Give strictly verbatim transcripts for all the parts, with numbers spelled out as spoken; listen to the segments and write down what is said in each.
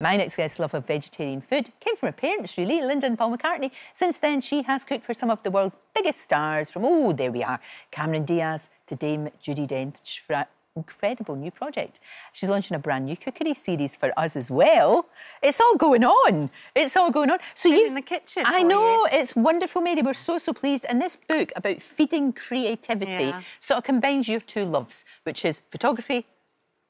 My next guest's love of vegetarian food came from her parents, really, Linda and Paul McCartney. Since then, she has cooked for some of the world's biggest stars, from, oh, there we are, Cameron Diaz to Dame Judi Dench, for an incredible new project. She's launching a brand new cookery series for us as well. It's all going on. It's all going on. So you in the kitchen. I know, you. It's wonderful, Mary. We're so, so pleased. And this book about feeding creativity yeah. sort of combines your two loves, which is photography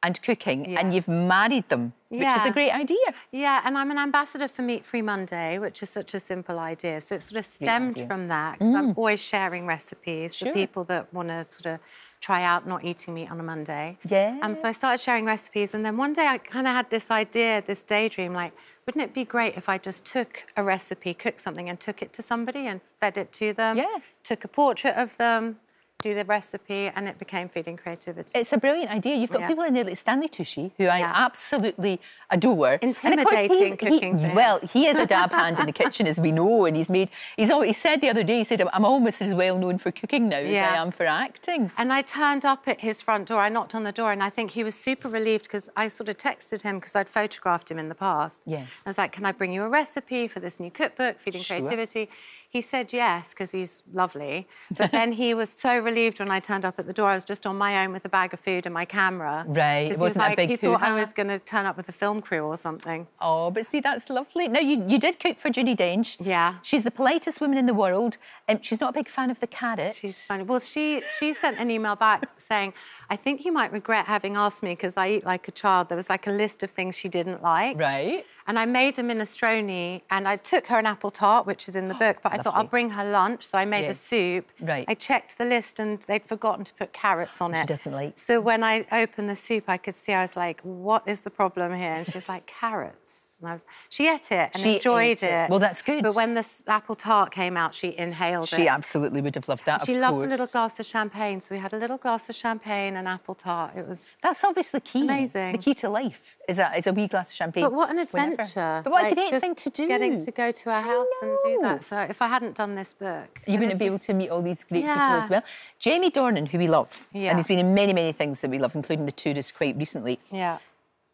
and cooking, yeah. and you've married them, which yeah. is a great idea. Yeah, and I'm an ambassador for Meat Free Monday, which is such a simple idea. So it sort of stemmed from that, because mm. I'm always sharing recipes sure. for people that want to sort of try out not eating meat on a Monday. Yeah. Um, so I started sharing recipes, and then one day I kind of had this idea, this daydream, like, wouldn't it be great if I just took a recipe, cooked something, and took it to somebody and fed it to them, yeah. took a portrait of them, do the recipe, and it became Feeding Creativity. It's a brilliant idea. You've got yeah. people in there like Stanley Tucci, who yeah. I absolutely adore. Intimidating and cooking. He, well, he is a dab hand in the kitchen, as we know, and he's made... He's always, he said the other day, he said, I'm almost as well known for cooking now yeah. as I am for acting. And I turned up at his front door, I knocked on the door, and I think he was super relieved, because I sort of texted him, because I'd photographed him in the past. Yeah. I was like, can I bring you a recipe for this new cookbook, Feeding sure. Creativity? He said yes, because he's lovely. But then he was so relieved when I turned up at the door. I was just on my own with a bag of food and my camera. Right, it wasn't was like, a big he thought I was going to turn up with a film crew or something. Oh, but see, that's lovely. Now, you, you did cook for Judi Dench. Yeah. She's the politest woman in the world. Um, she's not a big fan of the carrot. She's funny. Well, she, she sent an email back saying, I think you might regret having asked me, because I eat like a child. There was like a list of things she didn't like. Right. And I made a minestrone, and I took her an apple tart, which is in the book, but I thought, I'll bring her lunch, so I made yeah. a soup. Right. I checked the list, and they'd forgotten to put carrots on it. She doesn't like. So when I opened the soup, I could see, I was like, what is the problem here? And she was like, carrots. And I was, she ate it and she enjoyed it. it. Well, that's good. But when the apple tart came out, she inhaled she it. She absolutely would have loved that, She of loves course. a little glass of champagne, so we had a little glass of champagne and apple tart. It was That's obviously the key. Amazing. The key to life is a, is a wee glass of champagne. But what an adventure. Whenever. But what like, a great thing to do. Getting to go to her house and do that. So if I hadn't done this book... You wouldn't be able to meet all these great yeah. people as well. Jamie Dornan, who we love, yeah. and he's been in many, many things that we love, including The Tourist quite recently. Yeah.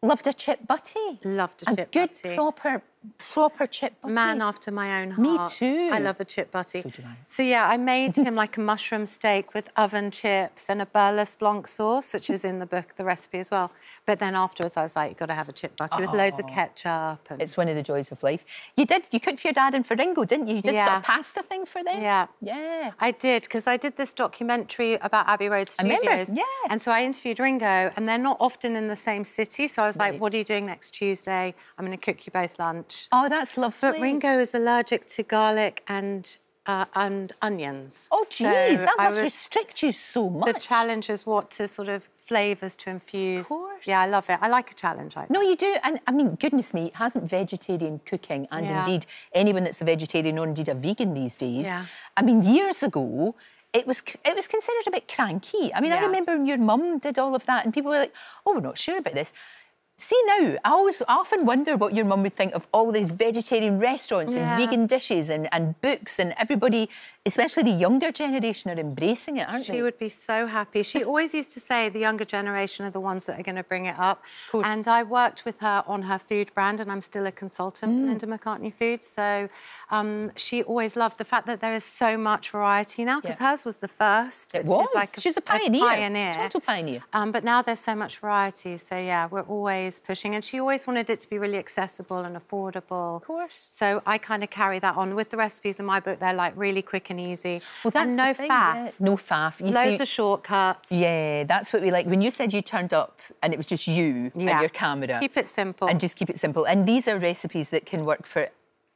Loved a chip butty. Loved a, a chip good, butty. A good, proper, proper chip butty. Man after my own heart. Me too. I love a chip butty. So do I. So, yeah, I made him like a mushroom steak with oven chips and a burlesque blanc sauce, which is in the book, the recipe as well. But then afterwards, I was like, you've got to have a chip butty oh. with loads of ketchup. And... It's one of the joys of life. You did, you cooked for your dad and for Ringo, didn't you? You did yeah. sort of pasta thing for them. Yeah. Yeah. I did, because I did this documentary about Abbey Road Studios. I remember, yeah. And so I interviewed Ringo, and they're not often in the same city, so I was like, right. what are you doing next Tuesday? I'm going to cook you both lunch. Oh, that's lovely. But Ringo is allergic to garlic and uh, and onions. Oh, geez, so that must was, restrict you so much. The challenge is what to sort of flavours to infuse. Of course. Yeah, I love it. I like a challenge. Like no, that. you do. And, I mean, goodness me, hasn't vegetarian cooking and yeah. indeed anyone that's a vegetarian or indeed a vegan these days, yeah. I mean, years ago... It was it was considered a bit cranky. I mean, yeah. I remember when your mum did all of that and people were like, oh, we're not sure about this. See now, I always I often wonder what your mum would think of all these vegetarian restaurants yeah. and vegan dishes and, and books, and everybody, especially the younger generation, are embracing it, aren't she they? She would be so happy. She always used to say the younger generation are the ones that are going to bring it up. Of course. And I worked with her on her food brand, and I'm still a consultant mm. Linda McCartney Foods. So um, she always loved the fact that there is so much variety now, because yeah. hers was the first. It was. She's, like a, She's a pioneer. A pioneer. Total pioneer. Um, but now there's so much variety. So, yeah, we're always... pushing, and she always wanted it to be really accessible and affordable. Of course. So I kind of carry that on with the recipes in my book. They're like really quick and easy. Well, that's and no the thing, faff. Yeah. No faff. You Loads see, of shortcuts. Yeah, that's what we like. When you said you turned up and it was just you yeah. and your camera. Keep it simple. And just keep it simple. And these are recipes that can work for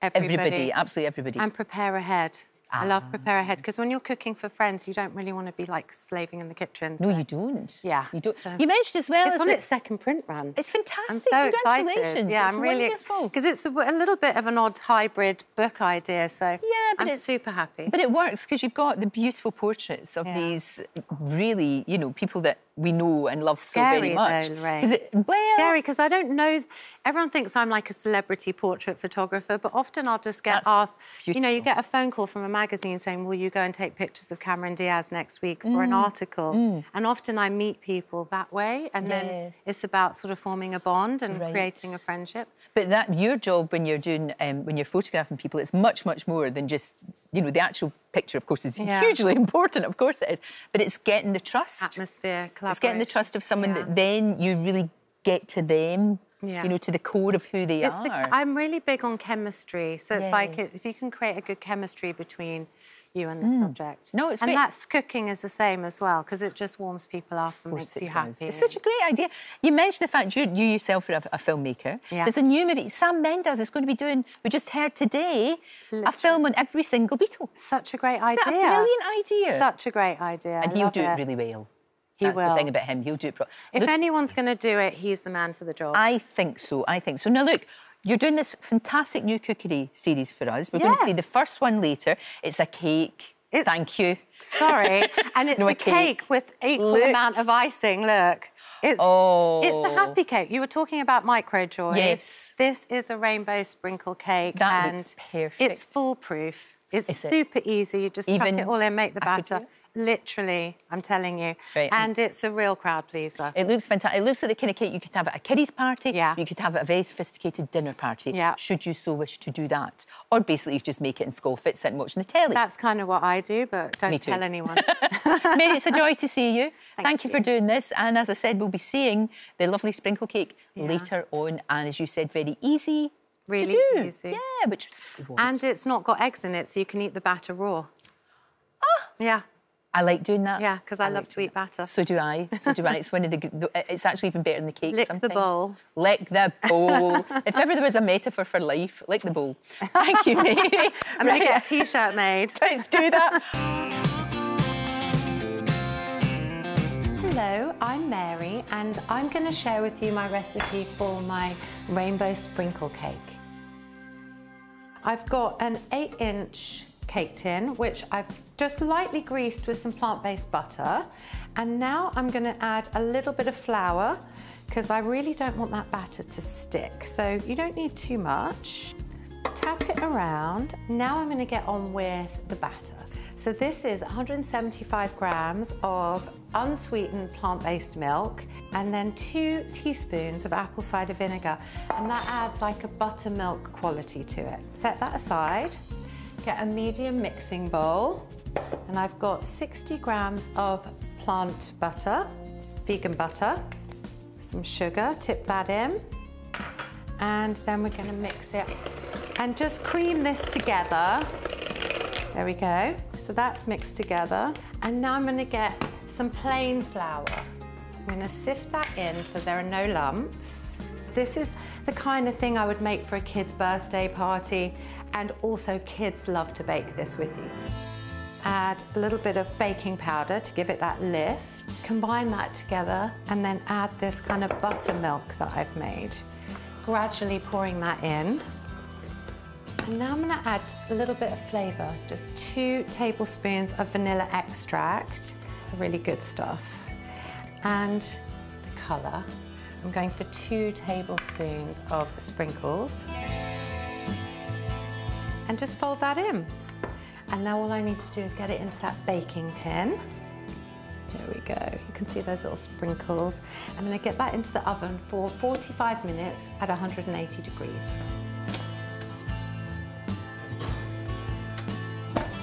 everybody, everybody absolutely everybody. And prepare ahead. Ah. I love prepare ahead, because when you're cooking for friends, you don't really want to be, like, slaving in the kitchen. So. No, you don't. Yeah. You don't. So. You mentioned as well... It's as on the... its second print run. It's fantastic. I'm so Congratulations. Excited. Yeah, it's I'm really wonderful. Because ex... it's a, a little bit of an odd hybrid book idea, so yeah, but I'm it's... super happy. But it works, because you've got the beautiful portraits of yeah. these really, you know, people that we know and love so Scary, very much. Though, right. it, well... Scary, because I don't know... Everyone thinks I'm, like, a celebrity portrait photographer, but often I'll just get That's asked... Beautiful. You know, you get a phone call from a magazine saying, will you go and take pictures of Cameron Diaz next week for mm. an article? Mm. And often I meet people that way, and yeah. then it's about sort of forming a bond and right. creating a friendship. But that your job when you're doing, um, when you're photographing people, it's much, much more than just, you know, the actual picture, of course, is yeah. hugely important, of course it is, but it's getting the trust. Atmosphere, collaboration. It's getting the trust of someone yeah. that then you really get to them. Yeah. You know, to the core of who they it's are. The, I'm really big on chemistry, so it's yeah. like if you can create a good chemistry between you and the mm. subject. No, it's and great. That's cooking is the same as well, because it just warms people up and makes you happy. It's such a great idea. You mentioned the fact you, you yourself are a, a filmmaker. Yeah. There's a new movie. Sam Mendes is going to be doing, we just heard today, Literally. a film on every single beetle. Such a great idea. Isn't that a brilliant idea? Such a great idea. And I he'll do it, it really well. He That's will. the thing about him. He'll do it. Pro if look, anyone's going to do it, he's the man for the job. I think so. I think so. Now, look, you're doing this fantastic new cookery series for us. We're yes. going to see the first one later. It's a cake. It's... Thank you. Sorry. And it's no, a cake, cake with equal look. amount of icing. Look. It's, oh. it's a happy cake. You were talking about micro joys. Yes. This is a rainbow sprinkle cake. That and looks perfect. It's foolproof. It's is super it? easy. You just Even chuck it all in, make the batter. Literally, I'm telling you. Right. And it's a real crowd pleaser. It looks fantastic. It looks like the kind of cake you could have at a kiddie's party. Yeah. You could have at a very sophisticated dinner party. Yeah. Should you so wish to do that. Or basically you just make it and scoff it, sit and watch the telly. That's kind of what I do, but don't tell anyone. Mary, it's a joy to see you. Thank, Thank you, you for doing this. And as I said, we'll be seeing the lovely sprinkle cake yeah. later on. And as you said, very easy really to do. easy. Yeah, which is And it's not got eggs in it, so you can eat the batter raw. Ah! Yeah. I like doing that. Yeah, because I, I love like to eat batter. So do I. So do I. It's one of the. It's actually even better than the cake. Lick sometimes. the bowl. Lick the bowl. If ever there was a metaphor for life, lick the bowl. Thank you, Mary. I'm right. gonna get a T-shirt made. Let's do that. Hello, I'm Mary, and I'm going to share with you my recipe for my rainbow sprinkle cake. I've got an eight-inch cake tin, which I've just lightly greased with some plant-based butter. And now I'm gonna add a little bit of flour, because I really don't want that batter to stick. So you don't need too much. Tap it around. Now I'm gonna get on with the batter. So this is one hundred seventy-five grams of unsweetened plant-based milk, and then two teaspoons of apple cider vinegar. And that adds like a buttermilk quality to it. Set that aside. Get a medium mixing bowl, and I've got sixty grams of plant butter, vegan butter, some sugar, tip that in, and then we're going to mix it and just cream this together. There we go. So that's mixed together, and now I'm going to get some plain flour. I'm going to sift that in so there are no lumps. This is the kind of thing I would make for a kid's birthday party. And also kids love to bake this with you. Add a little bit of baking powder to give it that lift. Combine that together and then add this kind of buttermilk that I've made. Gradually pouring that in. And now I'm gonna add a little bit of flavor, just two tablespoons of vanilla extract. It's really good stuff. And the color. I'm going for two tablespoons of sprinkles. And just fold that in. And now all I need to do is get it into that baking tin. There we go. You can see those little sprinkles. I'm gonna get that into the oven for forty-five minutes at one hundred eighty degrees.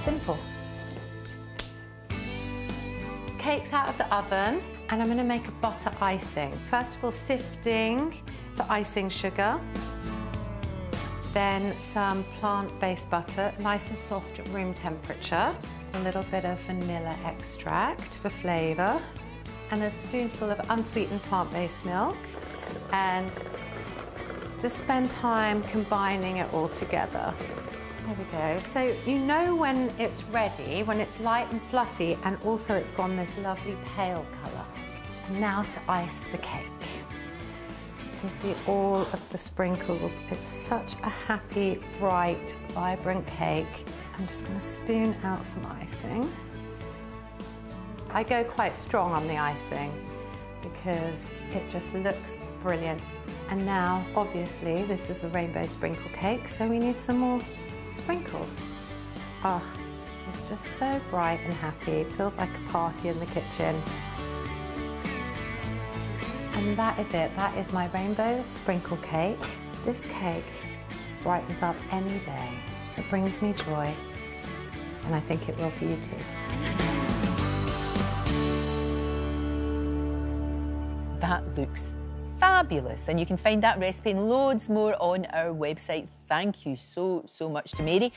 Simple. Cake's out of the oven, and I'm gonna make a butter icing. First of all, sifting the icing sugar. Then some plant-based butter, nice and soft at room temperature. A little bit of vanilla extract for flavour. And a spoonful of unsweetened plant-based milk. And just spend time combining it all together. There we go. So you know when it's ready, when it's light and fluffy, and also it's gone this lovely pale colour. And now to ice the cake. You can see all of the sprinkles. It's such a happy, bright, vibrant cake. I'm just going to spoon out some icing. I go quite strong on the icing because it just looks brilliant. And now, obviously, this is a rainbow sprinkle cake, so we need some more sprinkles. Ah, It's just so bright and happy. It feels like a party in the kitchen. And that is it. That is my rainbow sprinkle cake. This cake brightens up any day. It brings me joy, and I think it will for you too. That looks fabulous, and you can find that recipe and loads more on our website. Thank you so, so much to Mary.